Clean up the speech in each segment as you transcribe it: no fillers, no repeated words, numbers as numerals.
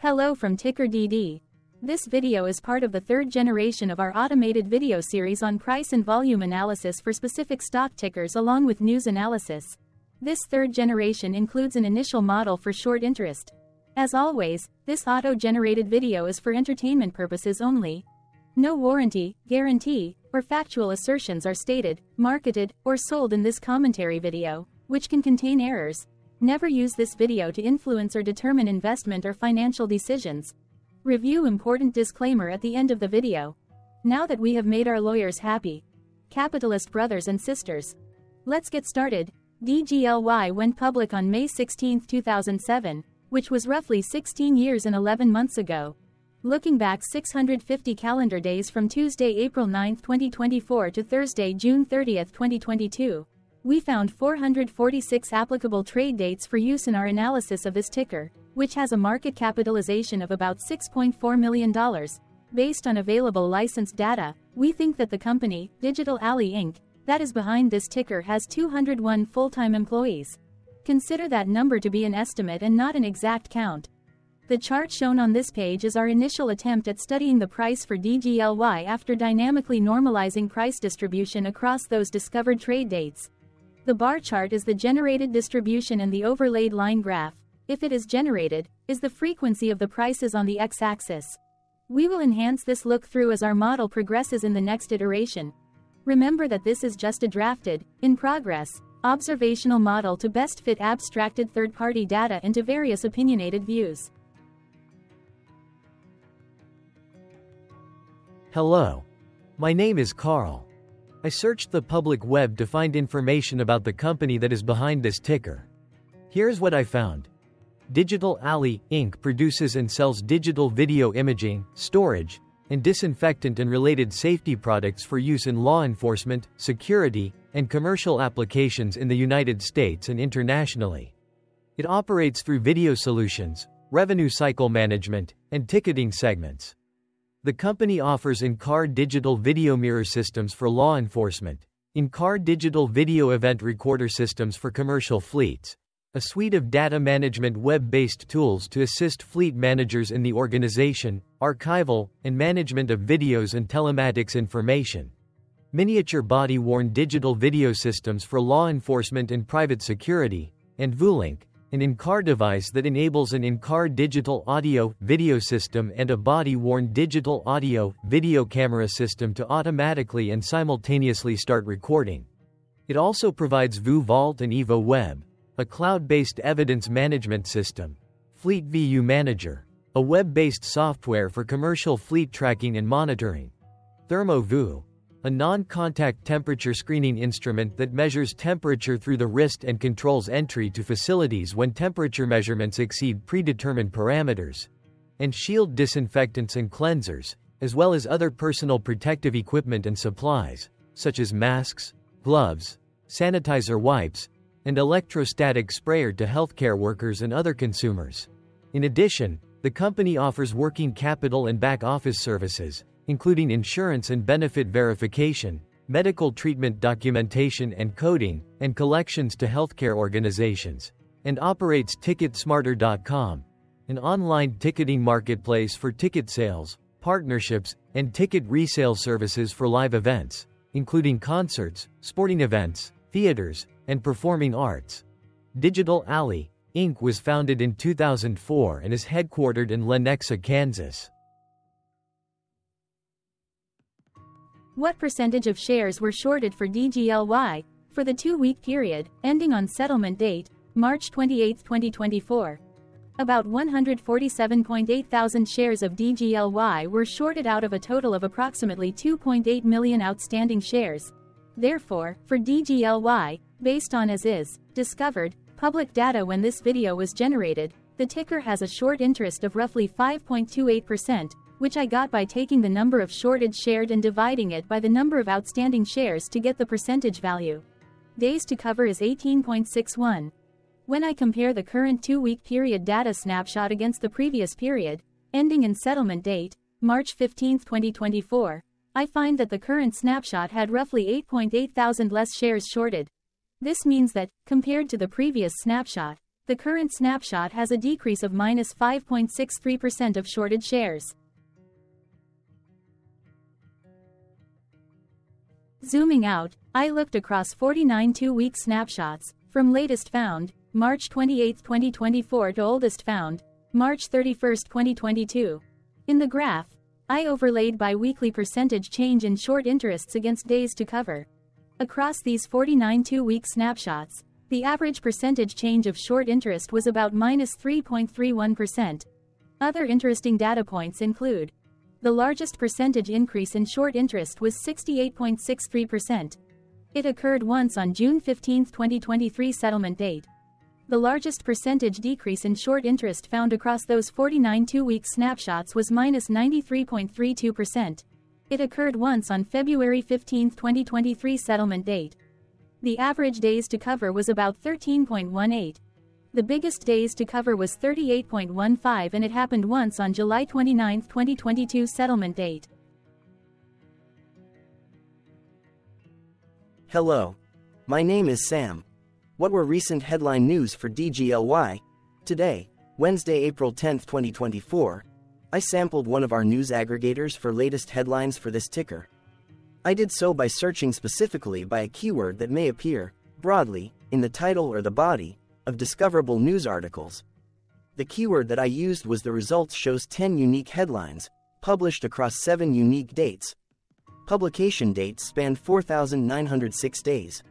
Hello from TickerDD. This video is part of the third generation of our automated video series on price and volume analysis for specific stock tickers along with news analysis. This third generation includes an initial model for short interest. As always, this auto-generated video is for entertainment purposes only. No warranty, guarantee, or factual assertions are stated, marketed, or sold in this commentary video, which can contain errors. Never use this video to influence or determine investment or financial decisions. Review important disclaimer at the end of the video. Now that we have made our lawyers happy, capitalist brothers and sisters, let's get started. DGLY went public on May 16, 2007, which was roughly 16 years and 11 months ago. Looking back 650 calendar days from Tuesday, April 9, 2024 to Thursday, June 30, 2022. We found 446 applicable trade dates for use in our analysis of this ticker, which has a market capitalization of about $6.4 million. Based on available licensed data, we think that the company, Digital Ally Inc., that is behind this ticker has 201 full-time employees. Consider that number to be an estimate and not an exact count. The chart shown on this page is our initial attempt at studying the price for DGLY after dynamically normalizing price distribution across those discovered trade dates. The bar chart is the generated distribution and the overlaid line graph, if it is generated, is the frequency of the prices on the x-axis. We will enhance this look-through as our model progresses in the next iteration. Remember that this is just a drafted, in progress, observational model to best fit abstracted third-party data into various opinionated views. Hello. My name is Carl. I searched the public web to find information about the company that is behind this ticker. Here's what I found. Digital Ally Inc. produces and sells digital video imaging, storage, and disinfectant and related safety products for use in law enforcement, security, and commercial applications in the United States and internationally. It operates through video solutions, revenue cycle management, and ticketing segments. The company offers in-car digital video mirror systems for law enforcement, in-car digital video event recorder systems for commercial fleets, a suite of data management web-based tools to assist fleet managers in the organization, archival, and management of videos and telematics information, miniature body-worn digital video systems for law enforcement and private security, and Vulink, an in-car device that enables an in-car digital audio-video system and a body-worn digital audio-video camera system to automatically and simultaneously start recording. It also provides VU Vault and EVO Web, a cloud-based evidence management system, Fleet VU Manager, a web-based software for commercial fleet tracking and monitoring, Thermo VU, a non-contact temperature screening instrument that measures temperature through the wrist and controls entry to facilities when temperature measurements exceed predetermined parameters, and shield disinfectants and cleansers, as well as other personal protective equipment and supplies, such as masks, gloves, sanitizer wipes, and electrostatic sprayer to healthcare workers and other consumers. In addition, the company offers working capital and back-office services, including insurance and benefit verification, medical treatment documentation and coding, and collections to healthcare organizations, and operates TicketSmarter.com, an online ticketing marketplace for ticket sales, partnerships, and ticket resale services for live events, including concerts, sporting events, theaters, and performing arts. Digital Ally Inc. was founded in 2004 and is headquartered in Lenexa, Kansas. What percentage of shares were shorted for DGLY for the two-week period ending on settlement date, March 28, 2024? About 147.8 thousand shares of DGLY were shorted out of a total of approximately 2.8 million outstanding shares. Therefore, for DGLY, based on as-is, discovered, public data when this video was generated, the ticker has a short interest of roughly 5.28%. which I got by taking the number of shorted shares and dividing it by the number of outstanding shares to get the percentage value. Days to cover is 18.61. When I compare the current two-week period data snapshot against the previous period, ending in settlement date, March 15, 2024, I find that the current snapshot had roughly 8.8 thousand less shares shorted. This means that, compared to the previous snapshot, The current snapshot has a decrease of -5.63% of shorted shares. Zooming out, I looked across 49 two-week snapshots, from latest found, March 28, 2024 to oldest found, March 31, 2022. In the graph, I overlaid bi-weekly percentage change in short interests against days to cover. Across these 49 two-week snapshots, the average percentage change of short interest was about -3.31%. Other interesting data points include: the largest percentage increase in short interest was 68.63%. It occurred once on June 15, 2023 settlement date. The largest percentage decrease in short interest found across those 49 two-week snapshots was -93.32%. It occurred once on February 15, 2023 settlement date. The average days to cover was about 13.18. The biggest days to cover was 38.15, and it happened once on July 29, 2022 settlement date. Hello. My name is Sam. What were recent headline news for DGLY? Today, Wednesday, April 10, 2024, I sampled one of our news aggregators for latest headlines for this ticker. I did so by searching specifically by a keyword that may appear, broadly, in the title or the body of discoverable news articles. The keyword that I used was the results shows 10 unique headlines, published across 7 unique dates. Publication dates spanned 4,906 days.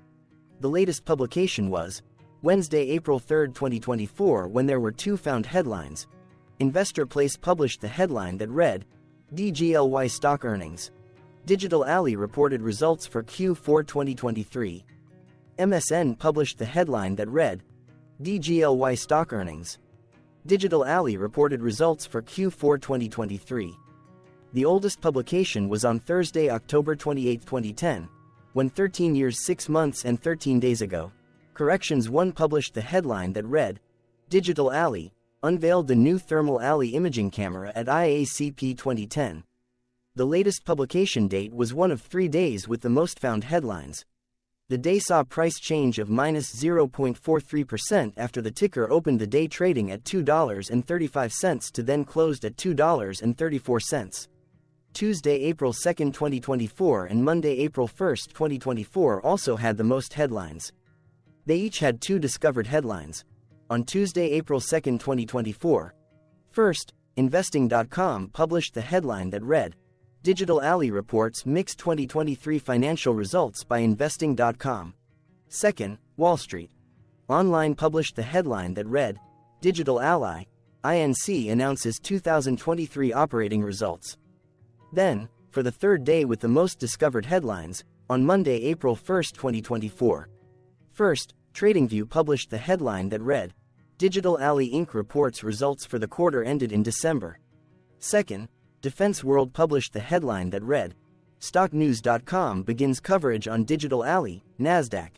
The latest publication was Wednesday, April 3, 2024, when there were 2 found headlines. Investor Place published the headline that read, DGLY Stock Earnings. Digital Ally reported results for Q4 2023. MSN published the headline that read, DGLY Stock Earnings. Digital Ally reported results for Q4 2023. The oldest publication was on Thursday, October 28, 2010, when 13 years 6 months and 13 days ago, Corrections One published the headline that read, Digital Ally unveiled the new ThermalAlly imaging camera at IACP 2010. The latest publication date was one of 3 days with the most found headlines. The day saw price change of -0.43% after the ticker opened the day trading at $2.35 to then closed at $2.34. Tuesday, April 2, 2024 and Monday, April 1, 2024 also had the most headlines. They each had 2 discovered headlines. On Tuesday, April 2, 2024, first, investing.com published the headline that read, Digital Ally reports mixed 2023 financial results by investing.com. Second, Wall Street Online published the headline that read, Digital Ally, Inc. announces 2023 operating results. Then, for the 3rd day with the most discovered headlines, on Monday, April 1, 2024. First, TradingView published the headline that read, Digital Ally Inc. reports results for the quarter ended in December. Second, Defense World published the headline that read, StockNews.com begins coverage on Digital Ally, NASDAQ.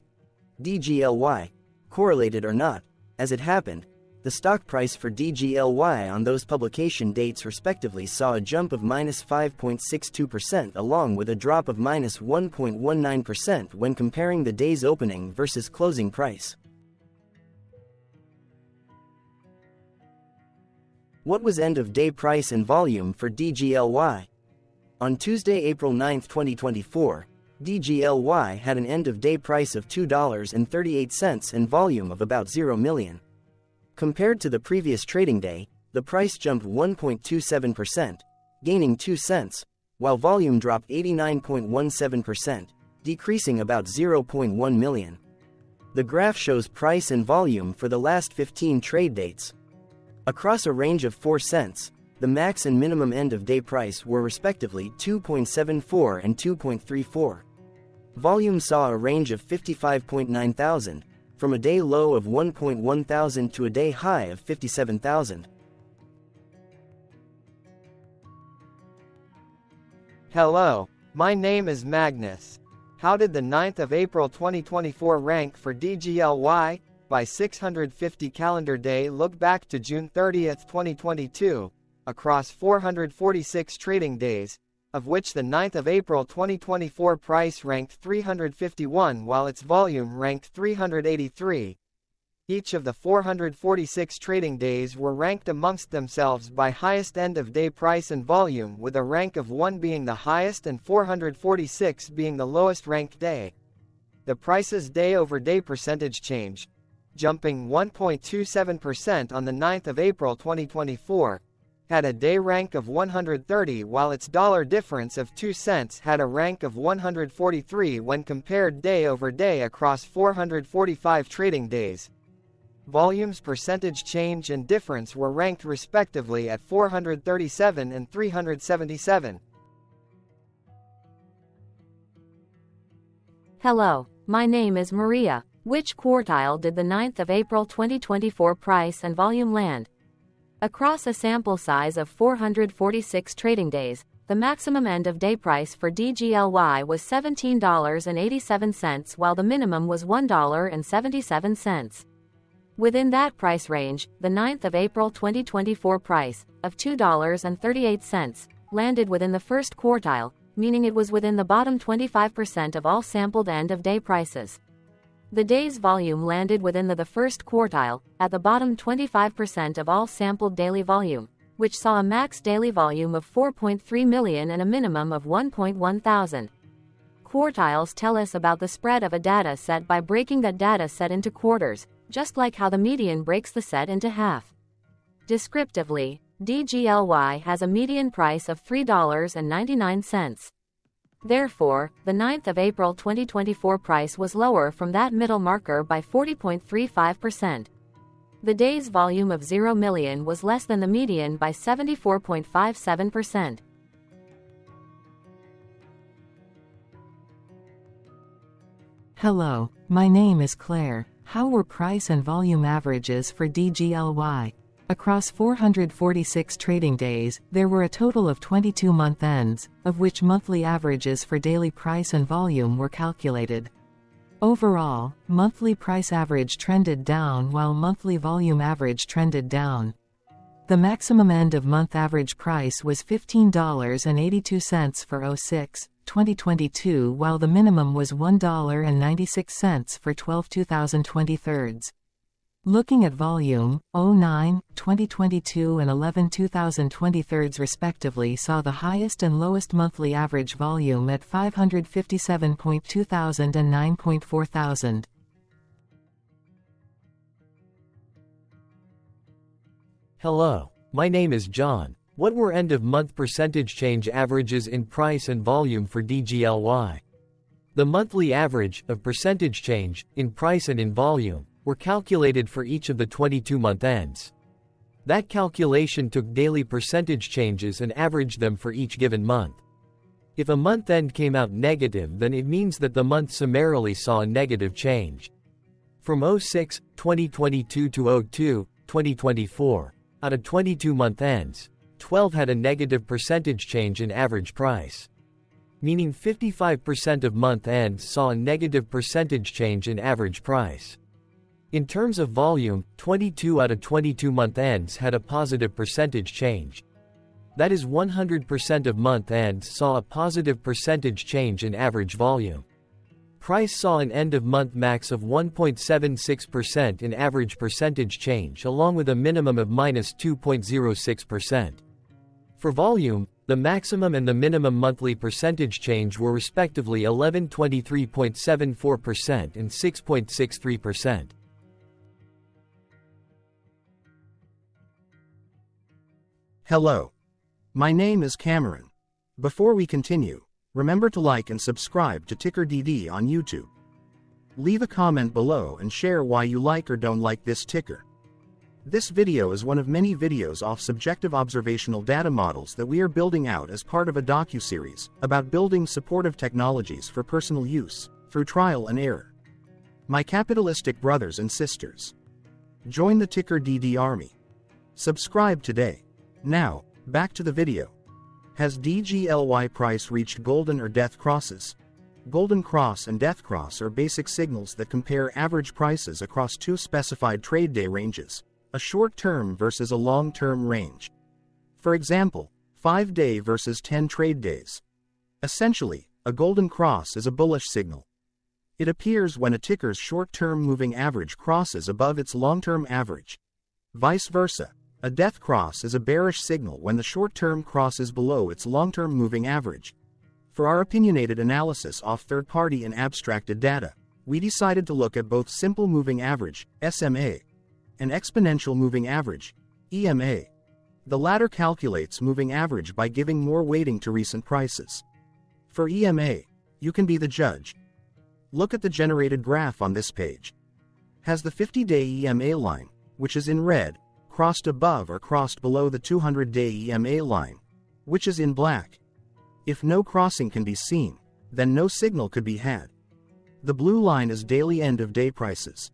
DGLY, correlated or not, as it happened, the stock price for DGLY on those publication dates respectively saw a jump of -5.62% along with a drop of -1.19% when comparing the day's opening versus closing price. What was end-of-day price and volume for DGLY? On Tuesday, April 9, 2024, DGLY had an end-of-day price of $2.38 and volume of about 0 million. Compared to the previous trading day, the price jumped 1.27%, gaining 2 cents, while volume dropped 89.17%, decreasing about 0.1 million. The graph shows price and volume for the last 15 trade dates. Across a range of 4 cents, the max and minimum end-of-day price were respectively 2.74 and 2.34. Volume saw a range of 55.9 thousand, from a day low of 1.1 thousand to a day high of 57,000. Hello, my name is Magnus. How did the 9th of April 2024 rank for DGLY? By 650 calendar day look back to June 30, 2022, across 446 trading days, of which the 9th of April 2024 price ranked 351 while its volume ranked 383. Each of the 446 trading days were ranked amongst themselves by highest end-of-day price and volume, with a rank of 1 being the highest and 446 being the lowest ranked day. The price's day-over-day percentage change, jumping 1.27% on the 9th of April 2024, had a day rank of 130, while its dollar difference of 2 cents had a rank of 143 when compared day-over-day across 445 trading days. Volumes, percentage change, and difference were ranked respectively at 437 and 377. Hello, my name is Maria. Which quartile did the 9th of April 2024 price and volume land? Across a sample size of 446 trading days, the maximum end-of-day price for DGLY was $17.87 while the minimum was $1.77. Within that price range, the 9th of April 2024 price, of $2.38, landed within the first quartile, meaning it was within the bottom 25% of all sampled end-of-day prices. The day's volume landed within the first quartile, at the bottom 25% of all sampled daily volume, which saw a max daily volume of 4.3 million and a minimum of 1.1 thousand. Quartiles tell us about the spread of a data set by breaking that data set into quarters, just like how the median breaks the set into half. Descriptively, DGLY has a median price of $3.99. Therefore, the 9th of April 2024 price was lower from that middle marker by 40.35%. The day's volume of 0 million was less than the median by 74.57%. Hello, my name is Claire. How were price and volume averages for DGLY? Across 446 trading days, there were a total of 22 month ends, of which monthly averages for daily price and volume were calculated. Overall, monthly price average trended down while monthly volume average trended down. The maximum end-of-month average price was $15.82 for 06/2022 while the minimum was $1.96 for 12/2023. Looking at volume, 09/2022 and 11/2023 respectively saw the highest and lowest monthly average volume at 557.2 thousand and 9.4 thousand. Hello, my name is John. What were end-of-month percentage change averages in price and volume for DGLY? The monthly average of percentage change, in price and in volume, were calculated for each of the 22-month ends. That calculation took daily percentage changes and averaged them for each given month. If a month end came out negative, then it means that the month summarily saw a negative change. From 06/2022 to 02/2024, out of 22-month ends, 12 had a negative percentage change in average price, meaning 55% of month ends saw a negative percentage change in average price. In terms of volume, 22 out of 22 month ends had a positive percentage change. That is, 100% of month ends saw a positive percentage change in average volume. Price saw an end-of-month max of 1.76% in average percentage change along with a minimum of minus 2.06%. For volume, the maximum and the minimum monthly percentage change were respectively 11.23.74% and 6.63%. Hello. My name is Cameron. Before we continue, remember to like and subscribe to TickerDD on YouTube. Leave a comment below and share why you like or don't like this ticker. This video is one of many videos off subjective observational data models that we are building out as part of a docuseries about building supportive technologies for personal use, through trial and error. My capitalistic brothers and sisters, join the TickerDD army. Subscribe today. Now, back to the video. Has DGLY price reached golden or death crosses? Golden cross and death cross are basic signals that compare average prices across two specified trade day ranges, a short-term versus a long-term range. For example, 5-day versus 10 trade days. Essentially, a golden cross is a bullish signal. It appears when a ticker's short-term moving average crosses above its long-term average. Vice versa, a death cross is a bearish signal when the short-term crosses below its long-term moving average. For our opinionated analysis off third-party and abstracted data, we decided to look at both simple moving average, SMA, and exponential moving average, EMA. The latter calculates moving average by giving more weighting to recent prices. For EMA, you can be the judge. Look at the generated graph on this page. Has the 50-day EMA line, which is in red, crossed above or crossed below the 200-day EMA line, which is in black? If no crossing can be seen, then no signal could be had. The blue line is daily end-of-day prices.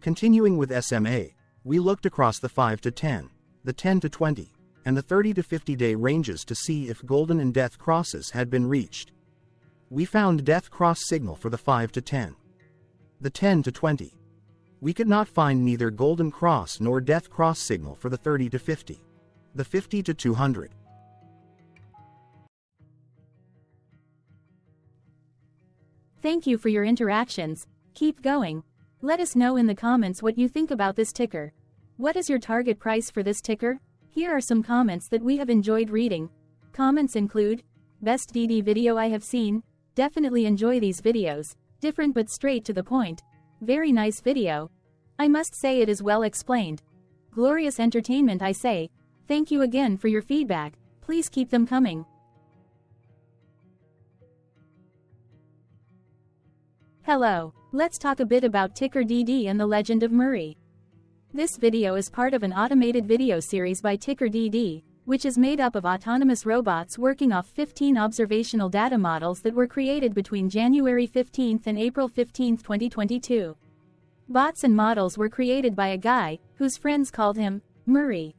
Continuing with SMA, we looked across the 5 to 10, the 10 to 20, and the 30 to 50-day ranges to see if golden and death crosses had been reached. We found death cross signal for the 5 to 10. The 10 to 20. We could not find neither golden cross nor death cross signal for the 30 to 50. The 50 to 200. Thank you for your interactions. Keep going. Let us know in the comments what you think about this ticker. What is your target price for this ticker? Here are some comments that we have enjoyed reading. Comments include, best DD video I have seen. Definitely enjoy these videos, different but straight to the point. Very nice video. I must say it is well explained. Glorious entertainment I say. Thank you again for your feedback, please keep them coming. Hello, let's talk a bit about Ticker DD and the Legend of Murray. This video is part of an automated video series by Ticker DD, which is made up of autonomous robots working off 15 observational data models that were created between January 15 and April 15, 2022. Bots and models were created by a guy, whose friends called him, Murray.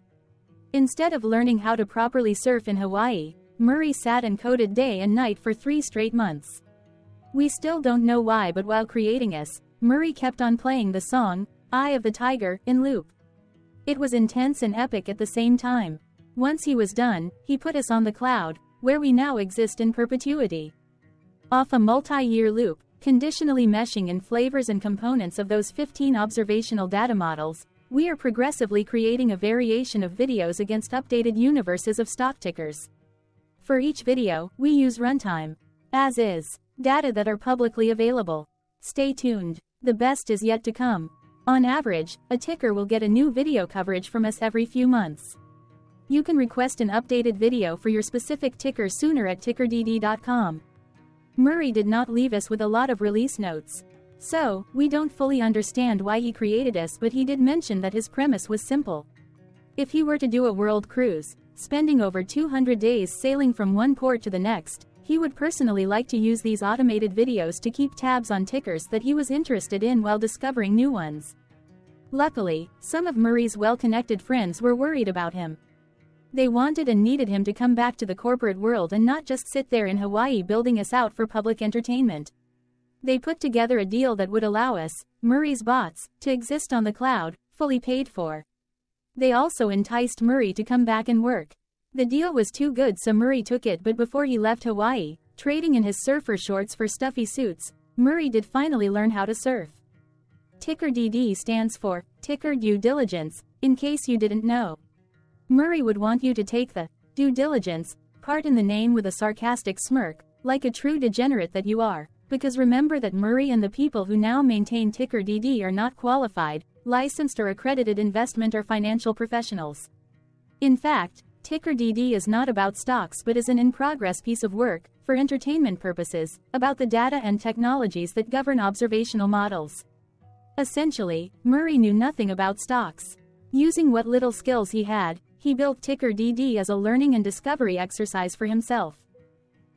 Instead of learning how to properly surf in Hawaii, Murray sat and coded day and night for 3 straight months. We still don't know why, but while creating us, Murray kept on playing the song, Eye of the Tiger, in loop. It was intense and epic at the same time. Once he was done, he put us on the cloud, where we now exist in perpetuity. Off a multi-year loop, conditionally meshing in flavors and components of those 15 observational data models, we are progressively creating a variation of videos against updated universes of stock tickers. For each video, we use runtime, as is, data that are publicly available. Stay tuned, the best is yet to come. On average, a ticker will get a new video coverage from us every few months. You can request an updated video for your specific ticker sooner at TickerDD.com. Murray did not leave us with a lot of release notes. So, we don't fully understand why he created us, but he did mention that his premise was simple. If he were to do a world cruise, spending over 200 days sailing from one port to the next, he would personally like to use these automated videos to keep tabs on tickers that he was interested in while discovering new ones. Luckily, some of Murray's well-connected friends were worried about him. They wanted and needed him to come back to the corporate world and not just sit there in Hawaii building us out for public entertainment. They put together a deal that would allow us, Murray's bots, to exist on the cloud, fully paid for. They also enticed Murray to come back and work. The deal was too good, so Murray took it, but before he left Hawaii, trading in his surfer shorts for stuffy suits, Murray did finally learn how to surf. Ticker DD stands for Ticker Due Diligence, in case you didn't know. Murray would want you to take the due diligence part in the name with a sarcastic smirk, like a true degenerate that you are, because remember that Murray and the people who now maintain Ticker DD are not qualified, licensed or accredited investment or financial professionals. In fact, Ticker DD is not about stocks but is an in-progress piece of work, for entertainment purposes, about the data and technologies that govern observational models. Essentially, Murray knew nothing about stocks. Using what little skills he had, he built Ticker DD as a learning and discovery exercise for himself.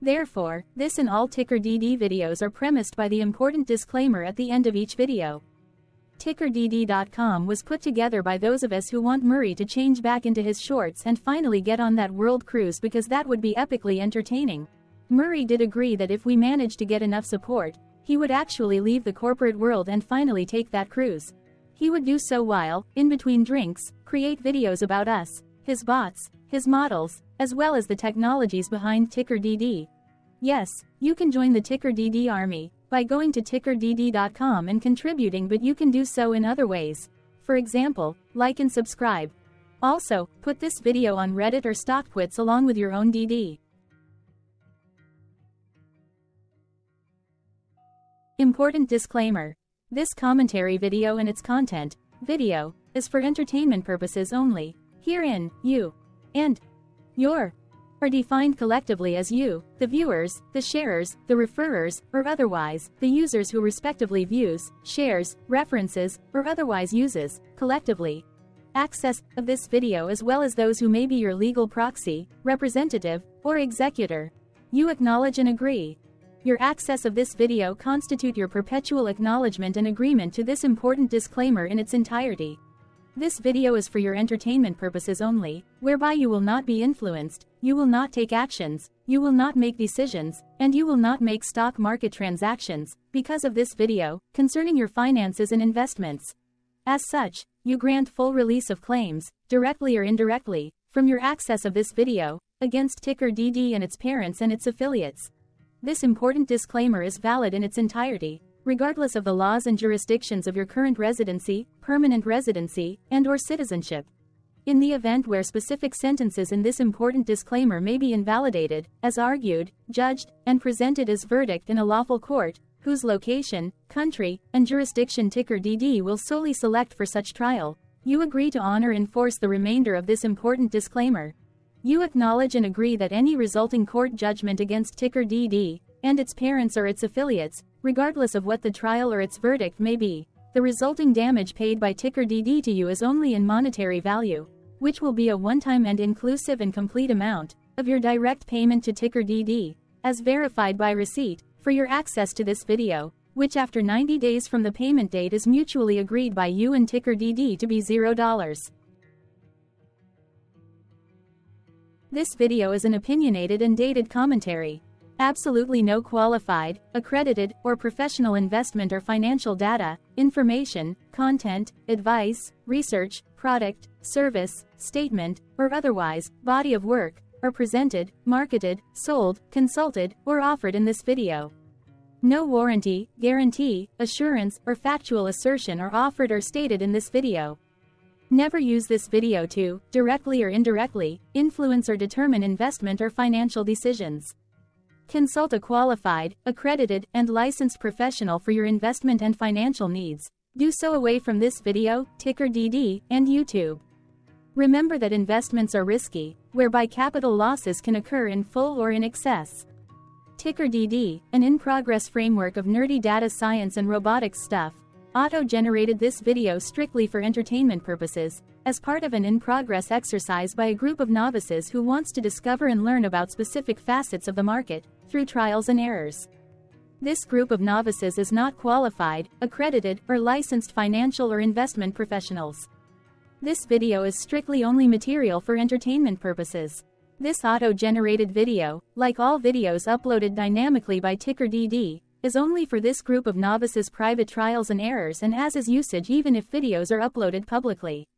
Therefore, this and all Ticker DD videos are premised by the important disclaimer at the end of each video. TickerDD.com was put together by those of us who want Murray to change back into his shorts and finally get on that world cruise, because that would be epically entertaining. Murray did agree that if we managed to get enough support, he would actually leave the corporate world and finally take that cruise. He would do so while, in between drinks, create videos about us, his bots, his models, as well as the technologies behind Ticker DD. Yes, you can join the Ticker DD army, by going to tickerdd.com and contributing, but you can do so in other ways. For example, like and subscribe. Also, put this video on Reddit or StockTwits along with your own DD. Important disclaimer. This commentary video and its content, video, is for entertainment purposes only. Herein, you and your are defined collectively as you, the viewers, the sharers, the referrers, or otherwise, the users who respectively views, shares, references, or otherwise uses, collectively, access of this video as well as those who may be your legal proxy, representative, or executor. You acknowledge and agree. Your access of this video constitute your perpetual acknowledgement and agreement to this important disclaimer in its entirety. This video is for your entertainment purposes only, whereby you will not be influenced, you will not take actions, you will not make decisions, and you will not make stock market transactions, because of this video, concerning your finances and investments. As such, you grant full release of claims, directly or indirectly, from your access of this video, against TickerDD and its parents and its affiliates. This important disclaimer is valid in its entirety, regardless of the laws and jurisdictions of your current residency, permanent residency, and/or citizenship. In the event where specific sentences in this important disclaimer may be invalidated, as argued, judged, and presented as verdict in a lawful court, whose location, country, and jurisdiction TickerDD will solely select for such trial, you agree to honor and enforce the remainder of this important disclaimer. You acknowledge and agree that any resulting court judgment against TickerDD and its parents or its affiliates, regardless of what the trial or its verdict may be, the resulting damage paid by TickerDD to you is only in monetary value, which will be a one-time and inclusive and complete amount of your direct payment to TickerDD, as verified by receipt, for your access to this video, which after 90 days from the payment date is mutually agreed by you and TickerDD to be $0. This video is an opinionated and dated commentary. Absolutely no qualified, accredited, or professional investment or financial data, information, content, advice, research, product, service, statement, or otherwise, body of work, are presented, marketed, sold, consulted, or offered in this video. No warranty, guarantee, assurance, or factual assertion are offered or stated in this video. Never use this video to, directly or indirectly, influence or determine investment or financial decisions. Consult a qualified, accredited, and licensed professional for your investment and financial needs. Do so away from this video, TickerDD, and YouTube. Remember that investments are risky, whereby capital losses can occur in full or in excess. TickerDD, an in-progress framework of nerdy data science and robotics stuff, auto-generated this video strictly for entertainment purposes, as part of an in-progress exercise by a group of novices who wants to discover and learn about specific facets of the market, through trials and errors. This group of novices is not qualified, accredited, or licensed financial or investment professionals. This video is strictly only material for entertainment purposes. This auto-generated video, like all videos uploaded dynamically by TickerDD, is only for this group of novices' private trials and errors and as is usage even if videos are uploaded publicly.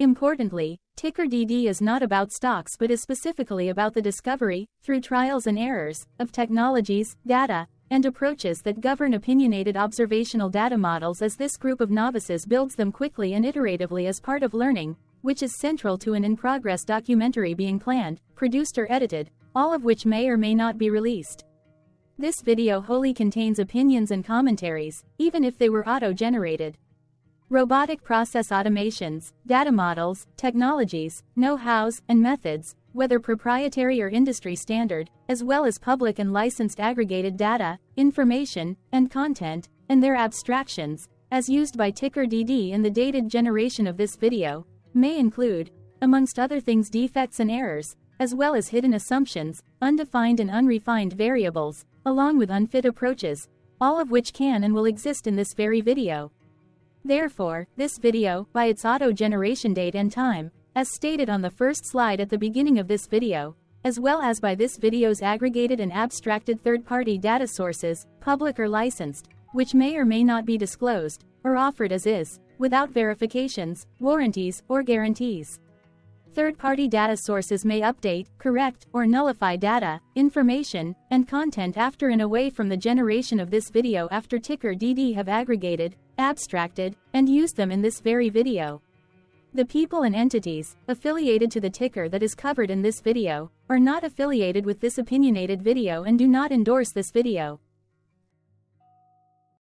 Importantly, TickerDD is not about stocks but is specifically about the discovery, through trials and errors, of technologies, data, and approaches that govern opinionated observational data models as this group of novices builds them quickly and iteratively as part of learning, which is central to an in-progress documentary being planned, produced or edited, all of which may or may not be released. This video wholly contains opinions and commentaries, even if they were auto-generated. Robotic process automations, data models, technologies, know-hows, and methods, whether proprietary or industry standard, as well as public and licensed aggregated data, information, and content, and their abstractions, as used by TickerDD in the dated generation of this video, may include, amongst other things, defects and errors, as well as hidden assumptions, undefined and unrefined variables, along with unfit approaches, all of which can and will exist in this very video. Therefore, this video, by its auto-generation date and time, as stated on the first slide at the beginning of this video, as well as by this video's aggregated and abstracted third-party data sources, public or licensed, which may or may not be disclosed, or offered as is, without verifications, warranties, or guarantees. Third-party data sources may update, correct, or nullify data, information, and content after and away from the generation of this video after TickerDD have aggregated, abstracted, and used them in this very video. The people and entities affiliated to the ticker that is covered in this video are not affiliated with this opinionated video and do not endorse this video.